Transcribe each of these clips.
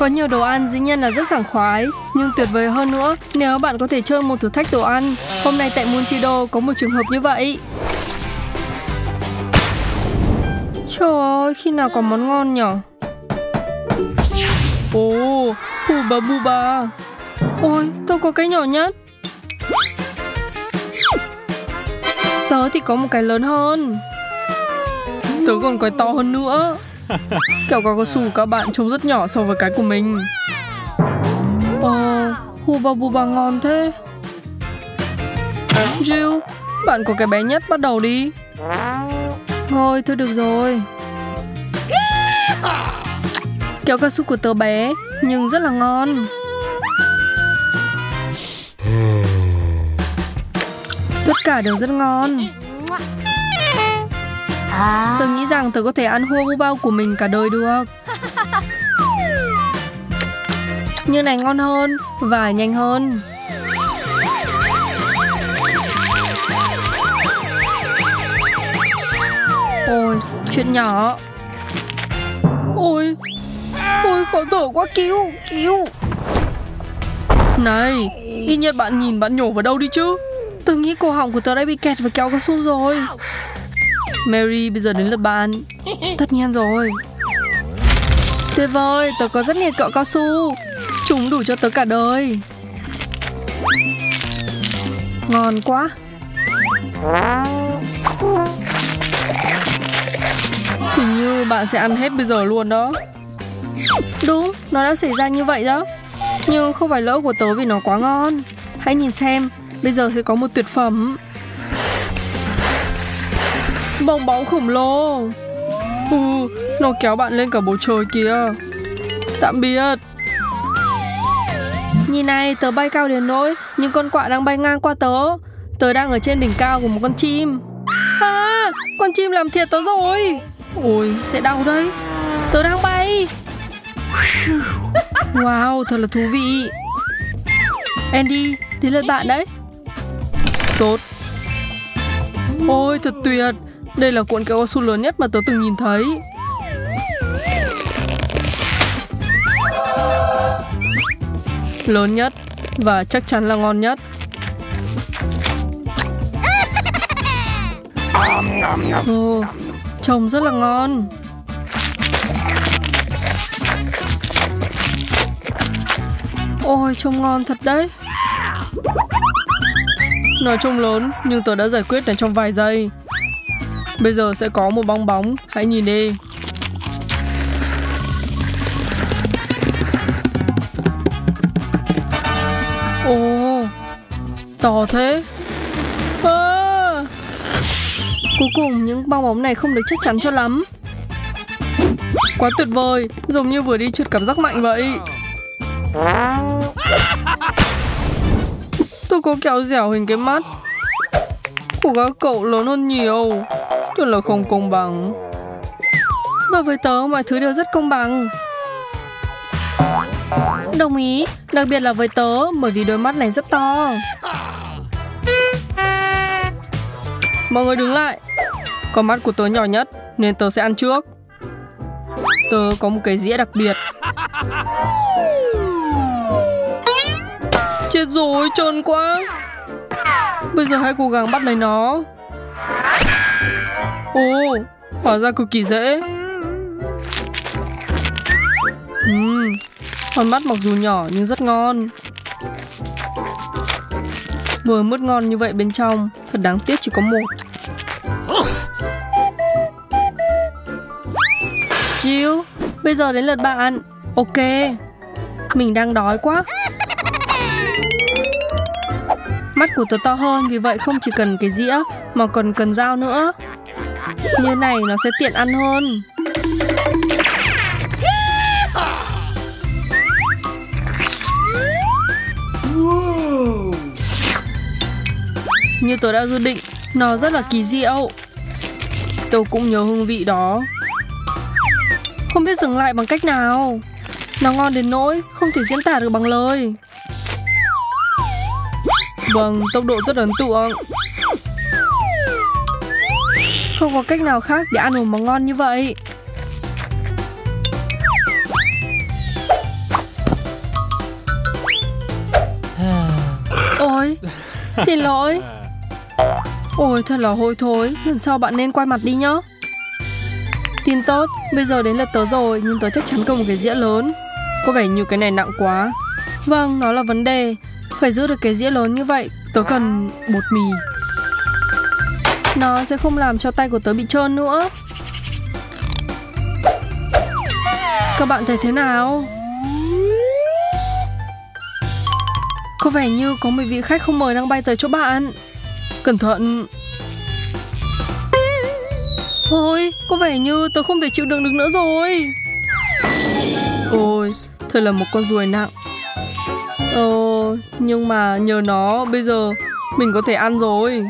Có nhiều đồ ăn dĩ nhiên là rất sảng khoái, nhưng tuyệt vời hơn nữa nếu bạn có thể chơi một thử thách đồ ăn. Hôm nay tại Multi DO có một trường hợp như vậy. Trời ơi, khi nào có món ngon nhở? Ồ, Huba Buba. Ôi, tôi có cái nhỏ nhất. Tớ thì có một cái lớn hơn. Tớ còn cái to hơn nữa. Kẹo cao cao su các bạn trông rất nhỏ so với cái của mình. Huba Buba ngon thế. Jill, bạn có cái bé nhất, bắt đầu đi. Thôi, thôi được rồi. Kẹo cao su của tớ bé nhưng rất là ngon. Tất cả đều rất ngon. Tớ nghĩ rằng tớ có thể ăn Huba Buba của mình cả đời được. Như này ngon hơn và nhanh hơn. Ôi, chuyện nhỏ. Ôi, khó thở quá, cứu. Này, ít nhất bạn nhìn bạn nhổ vào đâu đi chứ. Tớ nghĩ cổ họng của tớ đã bị kẹt vào kẹo cao su rồi. Mary, bây giờ đến lượt bạn. Tất nhiên rồi. Tuyệt vời, tớ có rất nhiều kẹo cao su. Chúng đủ cho tớ cả đời. Ngon quá. Hình như bạn sẽ ăn hết bây giờ luôn đó. Đúng, nó đã xảy ra như vậy đó. Nhưng không phải lỗi của tớ vì nó quá ngon. Hãy nhìn xem, bây giờ sẽ có một tuyệt phẩm. Bong bóng khổng lồ. Nó kéo bạn lên cả bầu trời kìa. Tạm biệt. Nhìn này, tớ bay cao đến nỗi những con quạ đang bay ngang qua tớ. Tớ đang ở trên đỉnh cao của một con chim. À, con chim làm thiệt tớ rồi. Ôi, sẽ đau đấy. Tớ đang bay. Wow, thật là thú vị. Andy, đến lượt bạn đấy. Tốt. Ôi, thật tuyệt. Đây là cuộn kẹo cao su lớn nhất mà tớ từng nhìn thấy. Lớn nhất và chắc chắn là ngon nhất. Trông rất là ngon. Ôi, trông ngon thật đấy. Nó trông lớn nhưng tớ đã giải quyết nó trong vài giây. Bây giờ sẽ có một bong bóng, hãy nhìn đi. Ồ, to thế. Cuối cùng những bong bóng này không được chắc chắn cho lắm. Quá tuyệt vời, giống như vừa đi trượt cảm giác mạnh vậy. Tôi có kẹo dẻo hình cái mắt của các cậu lớn hơn nhiều. Thật là không công bằng. Và với tớ mọi thứ đều rất công bằng. Đồng ý, đặc biệt là với tớ bởi vì đôi mắt này rất to. Mọi người đứng lại. Con mắt của tớ nhỏ nhất nên tớ sẽ ăn trước. Tớ có một cái dĩa đặc biệt. Chết rồi, trơn quá. Bây giờ hãy cố gắng bắt lấy nó. Ồ, hóa ra cực kỳ dễ. Con mắt mặc dù nhỏ nhưng rất ngon. Vừa mứt ngon như vậy bên trong. Thật đáng tiếc chỉ có một. Jill, bây giờ đến lượt bạn. Ok, mình đang đói quá. Mắt của tớ to hơn, vì vậy không chỉ cần cái dĩa mà còn cần dao nữa. Như này nó sẽ tiện ăn hơn. Như tớ đã dự định, nó rất là kỳ diệu. Tớ cũng nhớ hương vị đó. Không biết dừng lại bằng cách nào. Nó ngon đến nỗi không thể diễn tả được bằng lời. Vâng, tốc độ rất ấn tượng. Không có cách nào khác để ăn uống mà ngon như vậy. Xin lỗi. Ôi thật là hôi thối. Lần sau bạn nên quay mặt đi nhá. Tin tốt, bây giờ đến lượt tớ rồi. Nhưng tớ chắc chắn cần một cái dĩa lớn. Có vẻ như cái này nặng quá. Vâng, nó là vấn đề. Phải giữ được cái dĩa lớn như vậy. Tớ cần bột mì. Nó sẽ không làm cho tay của tớ bị trơn nữa. Các bạn thấy thế nào? Có vẻ như có một vị khách không mời đang bay tới chỗ bạn. Cẩn thận. Ôi, có vẻ như tớ không thể chịu đựng được nữa rồi. Ôi, thật là một con ruồi nặng. Nhưng mà nhờ nó bây giờ mình có thể ăn rồi.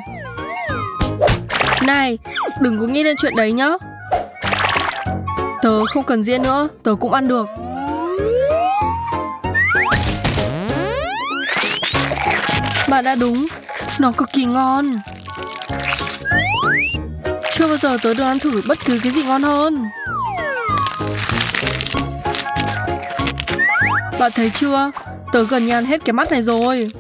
Này, đừng có nghĩ đến chuyện đấy nhá. Tớ không cần dĩa nữa, tớ cũng ăn được. Bạn đã đúng, nó cực kỳ ngon. Chưa bao giờ tớ được ăn thử bất cứ cái gì ngon hơn. Bạn thấy chưa, tớ gần như ăn hết cái mắt này rồi.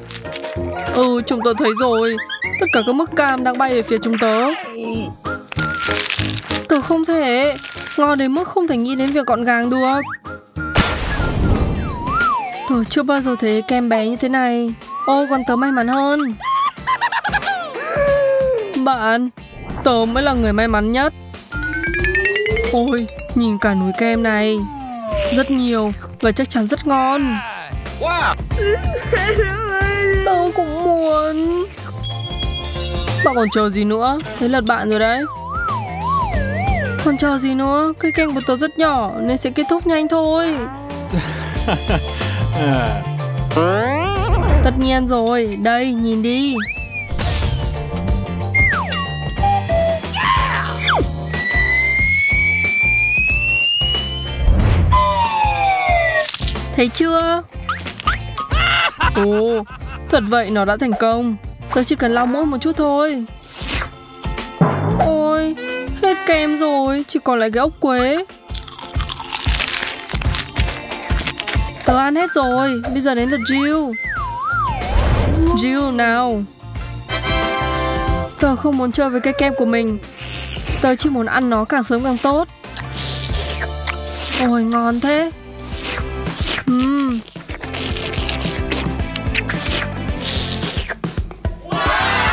Ừ, chúng tớ thấy rồi. Tất cả các mức cam đang bay về phía chúng tớ. Tớ không thể. Ngon đến mức không thể nghĩ đến việc gọn gàng được. Tớ chưa bao giờ thấy kem bé như thế này. Ôi, còn tớ may mắn hơn. Bạn, tớ mới là người may mắn nhất. Ôi, nhìn cả núi kem này. Rất nhiều và chắc chắn rất ngon. Tớ cũng muốn. Bạn còn chờ gì nữa? Thế lượt bạn rồi đấy. Còn chờ gì nữa? Cây kem của tớ rất nhỏ nên sẽ kết thúc nhanh thôi. Tất nhiên rồi, đây nhìn đi. Thấy chưa? Ồ, thật vậy, nó đã thành công. Tớ chỉ cần lau mũi một chút thôi. Ôi, hết kem rồi, chỉ còn lại cái ốc quế. Tớ ăn hết rồi, bây giờ đến lượt Jill. Jill nào. Tớ không muốn chơi với cái kem của mình. Tớ chỉ muốn ăn nó càng sớm càng tốt. Ôi, ngon thế.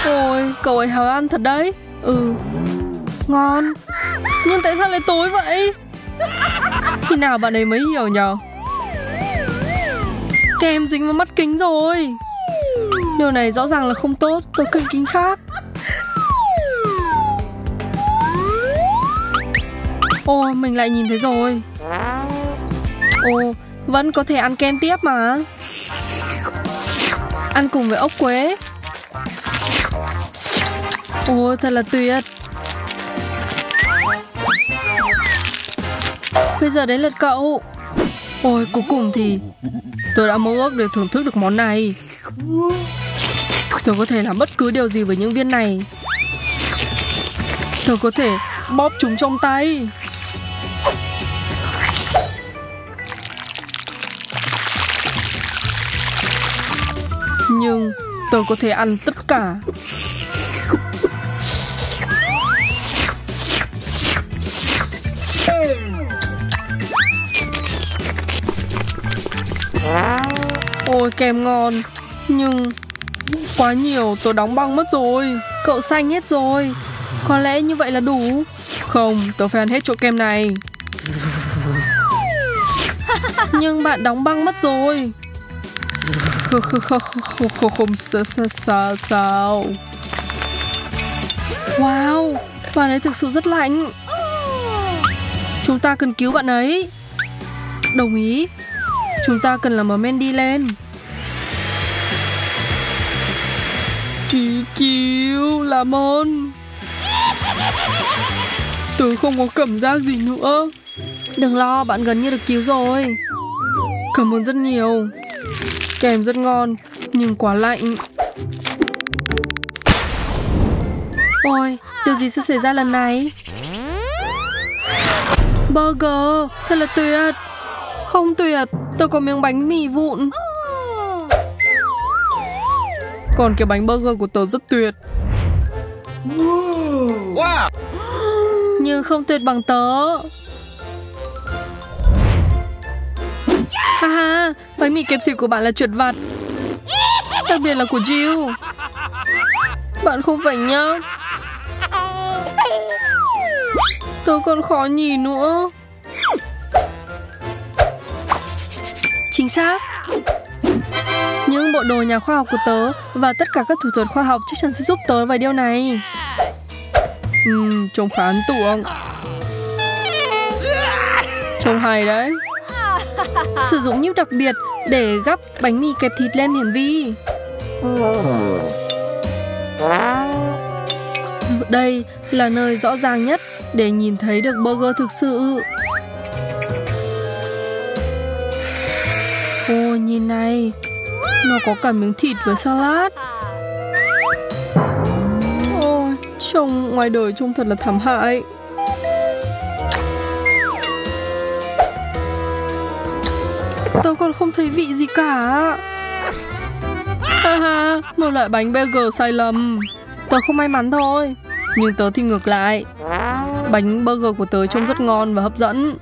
Ôi, cậu ấy háo ăn thật đấy. Ừ, ngon. Nhưng tại sao lại tối vậy? Khi nào bạn ấy mới hiểu nhở? Kem dính vào mắt kính rồi. Điều này rõ ràng là không tốt. Tôi cần kính khác. Ôi, mình lại nhìn thấy rồi. Ồ, vẫn có thể ăn kem tiếp mà. Ăn cùng với ốc quế. Ôi, thật là tuyệt. Bây giờ đến lượt cậu. Ôi, cuối cùng thì tôi đã mơ ước để thưởng thức được món này. Tôi có thể làm bất cứ điều gì với những viên này. Tôi có thể bóp chúng trong tay. Nhưng tôi có thể ăn tất cả. Ôi, kem ngon. Nhưng quá nhiều, tôi đóng băng mất rồi. Cậu xanh hết rồi. Có lẽ như vậy là đủ. Không, tôi phải ăn hết chỗ kem này. Nhưng bạn đóng băng mất rồi. Không sao. Wow, bạn ấy thực sự rất lạnh. Chúng ta cần cứu bạn ấy. Đồng ý. Chúng ta cần làm Mandy lên. Cứu, làm ơn. Tớ không có cảm giác gì nữa. Đừng lo, bạn gần như được cứu rồi. Cảm ơn rất nhiều. Kem rất ngon, nhưng quá lạnh. Ôi, điều gì sẽ xảy ra lần này? Burger, thật là tuyệt. Không tuyệt, tôi có miếng bánh mì vụn. Còn cái bánh burger của tớ rất tuyệt. Wow. Nhưng không tuyệt bằng tớ. Haha, bánh mì kẹp thịt của bạn là tuyệt vặt. Đặc biệt là của Jill. Bạn không phải nhá. Tớ còn khó nhìn nữa. Chính xác. Những bộ đồ nhà khoa học của tớ và tất cả các thủ thuật khoa học chắc chắn sẽ giúp tớ về điều này. Trông khá ấn tượng. Trông hay đấy. Sử dụng nhíp đặc biệt để gắp bánh mì kẹp thịt lên hiển vi. Đây là nơi rõ ràng nhất để nhìn thấy được burger thực sự. Ô, nhìn này. Nó có cả miếng thịt với salad. Ôi, trông ngoài đời trông thật là thảm hại. Tôi còn không thấy vị gì cả. Haha, một loại bánh burger sai lầm. Tớ không may mắn thôi. Nhưng tớ thì ngược lại. Bánh burger của tớ trông rất ngon và hấp dẫn.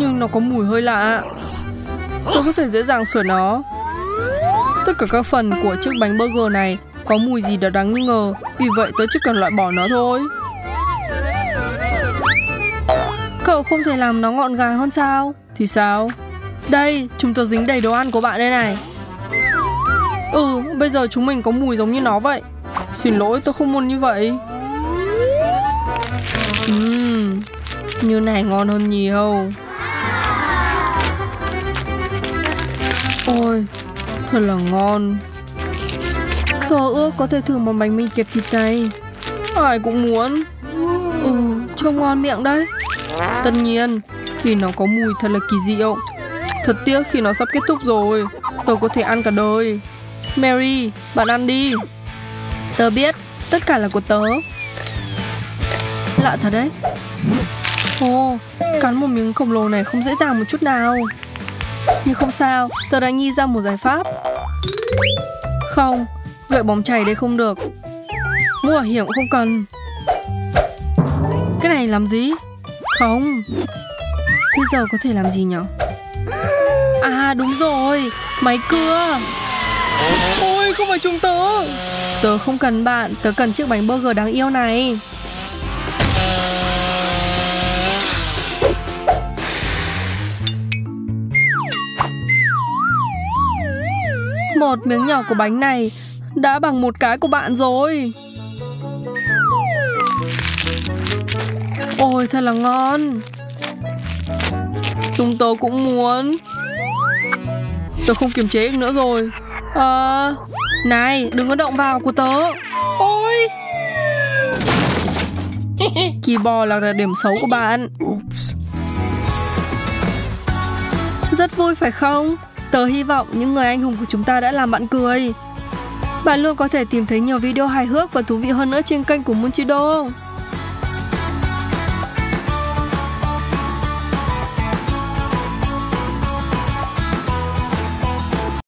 Nhưng nó có mùi hơi lạ. Tớ có thể dễ dàng sửa nó. Tất cả các phần của chiếc bánh burger này có mùi gì đó đáng nghi ngờ. Vì vậy tớ chỉ cần loại bỏ nó thôi. Cậu không thể làm nó gọn gàng hơn sao? Thì sao? Đây, chúng tớ dính đầy đồ ăn của bạn đây này. Ừ, bây giờ chúng mình có mùi giống như nó vậy. Xin lỗi, tôi không muốn như vậy. Như này ngon hơn nhiều. Ôi, thật là ngon. Tôi ước có thể thử một bánh mì kẹp thịt này. Ai cũng muốn. Ừ, trông ngon miệng đấy. Tất nhiên, vì nó có mùi thật là kỳ diệu. Thật tiếc khi nó sắp kết thúc rồi. Tôi có thể ăn cả đời. Mary, bạn ăn đi. Tớ biết, tất cả là của tớ. Lạ thật đấy. Ồ, cắn một miếng khổng lồ này không dễ dàng một chút nào. Nhưng không sao, tớ đã nghĩ ra một giải pháp. Không, gậy bóng chày đây không được. Mũ bảo hiểm không cần. Cái này làm gì? Không. Bây giờ có thể làm gì nhở? À đúng rồi, máy cưa. Ôi, không phải chúng tớ. Tớ không cần bạn, tớ cần chiếc bánh burger đáng yêu này. Một miếng nhỏ của bánh này đã bằng một cái của bạn rồi. Ôi, thật là ngon. Chúng tôi cũng muốn. Tôi không kiềm chế được nữa rồi. Này, đừng có động vào của tớ. Ôi. Keyboard là điểm xấu của bạn. Rất vui phải không? Tớ hy vọng những người anh hùng của chúng ta đã làm bạn cười. Bạn luôn có thể tìm thấy nhiều video hài hước và thú vị hơn nữa trên kênh của Multi DO.